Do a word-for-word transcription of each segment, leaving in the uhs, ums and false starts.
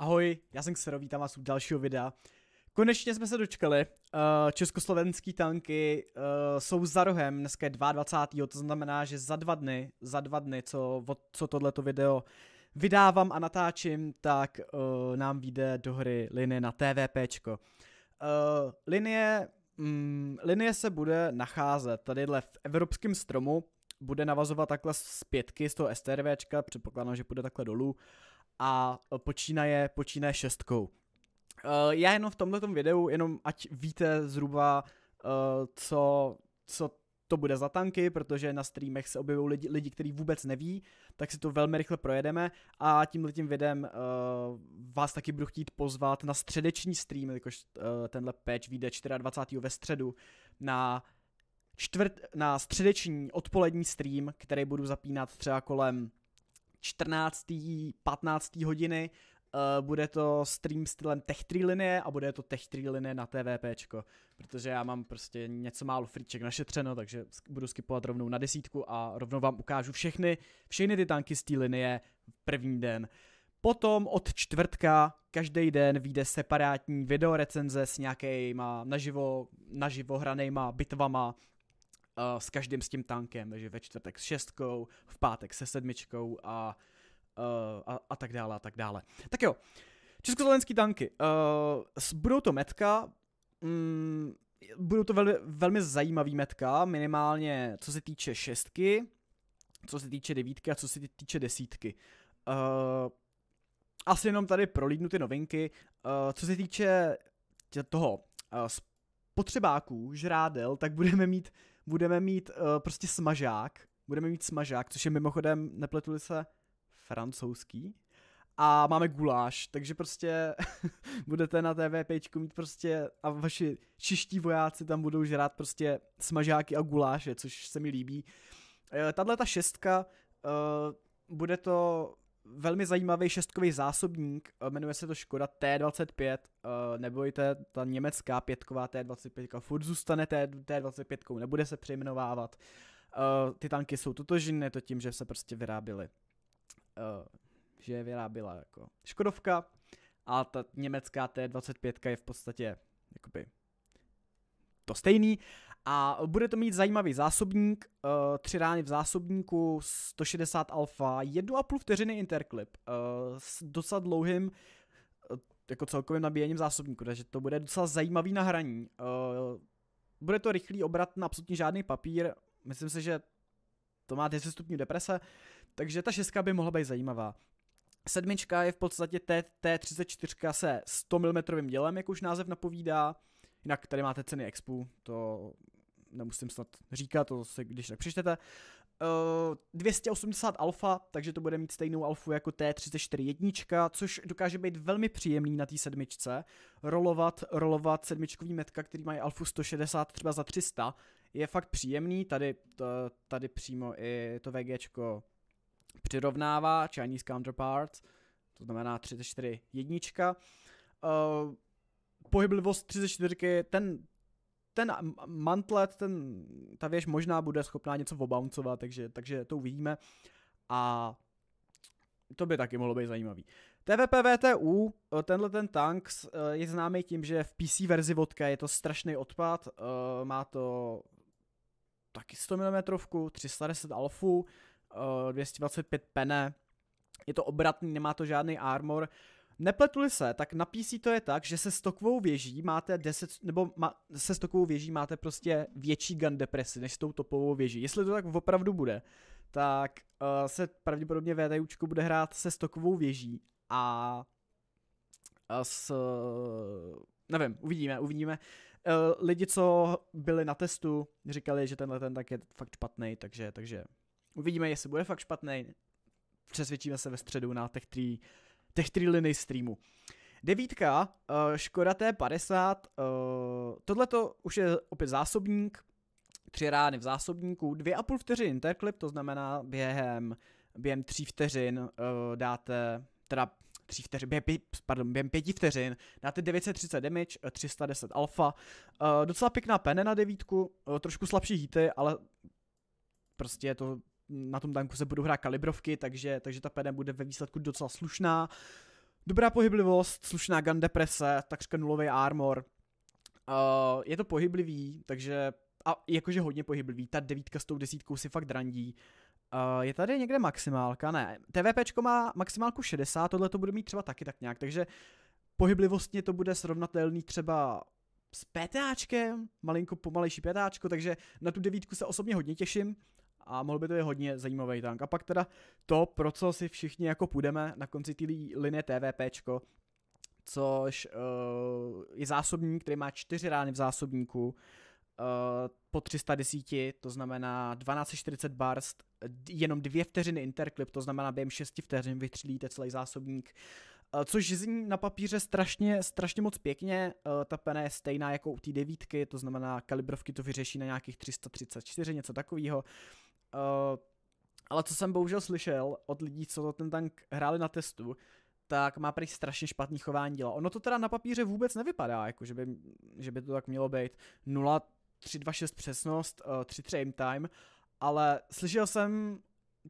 Ahoj, já jsem Kserov, vítám vás u dalšího videa. Konečně jsme se dočkali, uh, československý tanky uh, jsou za rohem, dneska je dvacátého druhého To znamená, že za dva dny, za dva dny, co, co tohleto video vydávám a natáčím, tak uh, nám vyjde do hry linie na TVPčko. Uh, linie, mm, linie se bude nacházet tadyhle v evropském stromu, bude navazovat takhle zpětky z toho STRVčka, předpokládám, že půjde takhle dolů. A počínaje, počínaje šestkou. Uh, já jenom v tomhletom videu, jenom ať víte zhruba, uh, co, co to bude za tanky, protože na streamech se objevují lidi, lidi kteří vůbec neví, tak si to velmi rychle projedeme a tímhletím videem uh, vás taky budu chtít pozvat na středeční stream, jakož uh, tenhle patch vyjde dvacátého čtvrtého ve středu, na, čtvrt, na středeční odpolední stream, který budu zapínat třeba kolem čtrnácté patnácté hodiny. Uh, bude to stream stylem Tech tři linie a bude to Tech tři linie na TVPčko, protože já mám prostě něco málo friček našetřeno, takže budu skipovat rovnou na desítku a rovnou vám ukážu všechny, všechny ty tanky z té linie první den. Potom od čtvrtka každý den vyjde separátní videorecenze s nějakýma naživo, naživo hranýma bitvama, Uh, s každým s tím tankem, takže ve čtvrtek s šestkou, v pátek se sedmičkou a, uh, a, a tak dále a tak dále. Tak jo, československý tanky, uh, budou to metka, mm, budou to velmi, velmi zajímavý metka, minimálně co se týče šestky, co se týče devítky a co se týče desítky. Uh, asi jenom tady prolídnu ty novinky, uh, co se týče toho uh, spotřebáků, žrádel, tak budeme mít Budeme mít uh, prostě smažák, budeme mít smažák, což je mimochodem, nepletuli se, francouzský. A máme guláš, takže prostě budete na TVPčku mít prostě a vaši čeští vojáci tam budou žrát prostě smažáky a guláše, což se mi líbí. Uh, Tahle ta šestka, uh, bude to velmi zajímavý šestkový zásobník, uh, jmenuje se to Škoda T dvacet pět, uh, nebojte, ta německá pětková T dvacet pět furt zůstane T dvacet pět, nebude se přejmenovávat. Uh, ty tanky jsou totožné to tím, že se prostě vyrábily, uh, že je vyrábila jako Škodovka a ta německá T dvacet pět je v podstatě jakoby to stejný. A bude to mít zajímavý zásobník, uh, tři rány v zásobníku, sto šedesát alfa, jedna a půl vteřiny interklip, uh, s docela dlouhým uh, jako celkovým nabíjením zásobníku, takže to bude docela zajímavý na hraní. Uh, bude to rychlý obrat na absolutně žádný papír, myslím si, že to má deset stupňů deprese, takže ta šestka by mohla být zajímavá. Sedmička je v podstatě T třicet čtyři se sto milimetrů dělem, jak už název napovídá. Jinak tady máte ceny expu, to nemusím snad říkat, to si když tak přečtete. Uh, dvě stě osmdesát alfa, takže to bude mít stejnou alfu jako T třicet čtyři jednička, což dokáže být velmi příjemný na té sedmičce. Rolovat, rolovat sedmičkový metka, který mají alfu sto šedesát třeba za tři sta, je fakt příjemný. Tady, to, tady přímo i to VGčko přirovnává, Chinese counterpart, to znamená třicet čtyři jednička. Uh, Pohyblivost třicet čtyři, ten, ten mantlet, ten, ta věž možná bude schopná něco obouncovat, takže, takže to uvidíme a to by taky mohlo být zajímavý. T V P V T U, tenhle ten tank je známý tím, že v P C verzi vodka je to strašný odpad, má to taky sto milimetrů, tři sta deset alfu, dvě stě dvacet pět pene, je to obratný, nemá to žádný armor. Nepletuli se, tak na P C to je tak, že se stokovou věží máte deset, nebo ma, se stokovou věží máte prostě větší gun depresi než s tou topovou věží. Jestli to tak opravdu bude, tak uh, se pravděpodobně VTUčko bude hrát se stokovou věží a, a s, nevím, uvidíme, uvidíme. Uh, lidi, co byli na testu, říkali, že tenhle ten tak je fakt špatný, takže, takže uvidíme, jestli bude fakt špatný. Přesvědčíme se ve středu na Tech tři Tech tři linii streamu. Devítka, uh, Škoda T padesát, uh, tohleto už je opět zásobník, tři rány v zásobníku, dvě a půl vteřin interklip, to znamená během, během tří vteřin uh, dáte, teda tří vteřin, během, pardon, během pěti vteřin dáte devět set třicet damage, tři sta deset alfa, uh, docela pěkná pene na devítku, uh, trošku slabší hity, ale prostě je to... Na tom tanku se budou hrát kalibrovky, takže, takže ta pene bude ve výsledku docela slušná. Dobrá pohyblivost, slušná gun deprese, takřka nulový armor. Uh, je to pohyblivý, takže a jakože hodně pohyblivý, ta devítka s tou desítkou si fakt randí. Uh, je tady někde maximálka? Ne. TVPčko má maximálku šedesát, tohle to bude mít třeba taky tak nějak, takže pohyblivostně to bude srovnatelný třeba s PTAčkem, malinko pomalejší PTAčko, takže na tu devítku se osobně hodně těším a mohl by to je hodně zajímavý tank. A pak teda to, pro co si všichni jako půjdeme na konci té linie TVPčko, což uh, je zásobník, který má čtyři rány v zásobníku, Uh, po tři sta deset, to znamená dvanáct set čtyřicet barst, jenom dvě vteřiny interklip, to znamená během šesti vteřin vytřelíte celý zásobník, uh, což zní na papíře strašně, strašně moc pěkně, uh, ta pena je stejná jako u té devítky, to znamená kalibrovky to vyřeší na nějakých tři sta třicet čtyři, něco takového. Uh, ale co jsem bohužel slyšel od lidí, co ten tank hráli na testu, tak má prý strašně špatný chování děla. Ono to teda na papíře vůbec nevypadá, jako že by, že by to tak mělo být. Nula tři dva šest přesnost, tři tři aim time, ale slyšel jsem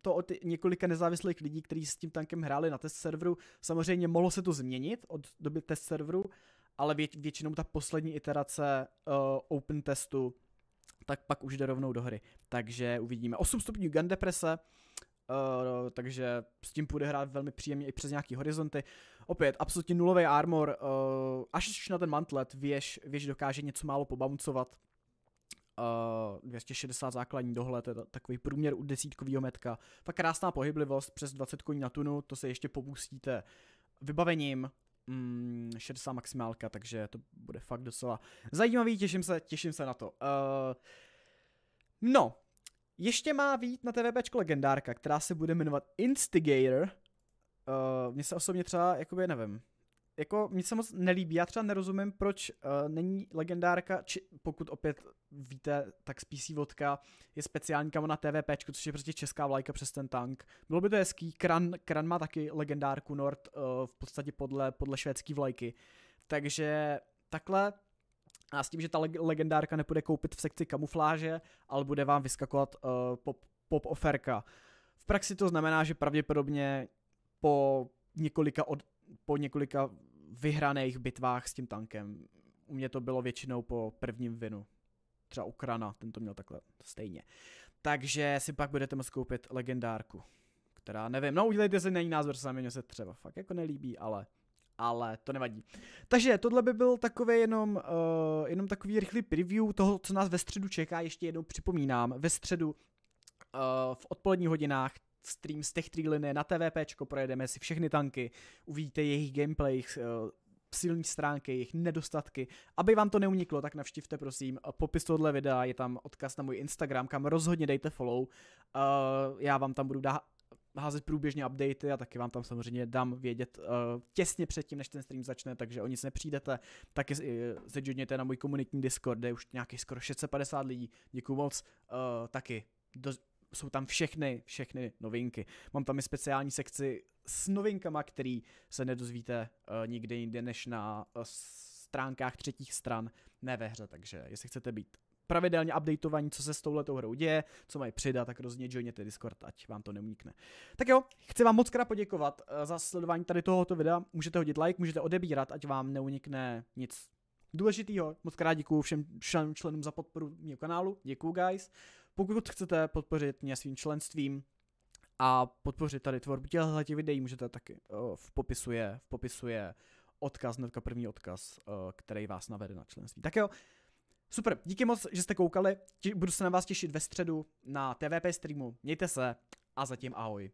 to od několika nezávislých lidí, kteří s tím tankem hráli na test serveru. Samozřejmě mohlo se to změnit od doby test serveru, ale vě většinou ta poslední iterace uh, open testu, tak pak už jde rovnou do hry. Takže uvidíme. osm stupňů gun deprese, Uh, takže s tím půjde hrát velmi příjemně i přes nějaký horizonty. Opět, absolutně nulový armor, uh, až na ten mantlet věž, věž dokáže něco málo pobouncovat. Uh, dvě stě šedesát základní dohled, to je takový průměr u desítkovýho metka. Fakt krásná pohyblivost, přes dvacet koní na tunu, to se ještě popustíte vybavením. Mm, šedesát maximálka, takže to bude fakt docela zajímavý, těším se, těším se na to. Uh, no. Ještě má vít na TVPčko legendárka, která se bude jmenovat Instigator. Uh, mně se osobně třeba, jakoby, nevím, jako mně se moc nelíbí, já třeba nerozumím, proč uh, není legendárka, či pokud opět víte, tak z P C vodka je speciální kamo na TVPčko, což je prostě česká vlajka přes ten tank. Bylo by to hezký, Kran, Kran má taky legendárku Nord, uh, v podstatě podle, podle švédský vlajky. Takže takhle. A s tím, že ta leg legendárka nepůjde koupit v sekci kamufláže, ale bude vám vyskakovat uh, pop, pop oferka. V praxi to znamená, že pravděpodobně po několika, od, po několika vyhraných bitvách s tím tankem. U mě to bylo většinou po prvním winu. Třeba u Krana, ten to měl takhle stejně. Takže si pak budete moct koupit legendárku, která nevím, no udělejte si na ní názor sami, mě se třeba fakt jako nelíbí, ale... ale to nevadí. Takže tohle by byl takový jenom, uh, jenom takový rychlý preview toho, co nás ve středu čeká. Ještě jednou připomínám, ve středu uh, v odpoledních hodinách stream z těch tří linie na TVPčko, projedeme si všechny tanky, uvidíte jejich gameplay, jejich uh, silné stránky, jejich nedostatky. Aby vám to neuniklo, tak navštivte prosím popis tohohle videa, je tam odkaz na můj Instagram, kam rozhodně dejte follow. Uh, já vám tam budu dát házet průběžně updaty a taky vám tam samozřejmě dám vědět uh, těsně předtím, než ten stream začne, takže o nic nepřijdete. Taky uh, se joinujte na můj komunitní Discord, kde je už nějakých skoro šest set padesát lidí. Děkuju moc. Uh, taky do, jsou tam všechny, všechny novinky. Mám tam i speciální sekci s novinkama, který se nedozvíte uh, nikde jinde než na uh, stránkách třetích stran, ne ve hře, takže jestli chcete být pravidelně updateování, co se s touhletou hrou děje, co mají přidat, tak rozhodně joiněte Discord, ať vám to neunikne. Tak jo, chci vám moc krát poděkovat za sledování tady tohoto videa, můžete hodit like, můžete odebírat, ať vám neunikne nic důležitýho. Moc krát děkuju všem, všem členům za podporu mého kanálu, děkuju guys. Pokud chcete podpořit mě svým členstvím a podpořit tady tvorbu těchto videí, můžete taky, v popisu je, v popisu je odkaz, hnedka první odkaz, který vás navede na členství. Tak jo. Super, díky moc, že jste koukali, budu se na vás těšit ve středu na T V P streamu, mějte se a zatím ahoj.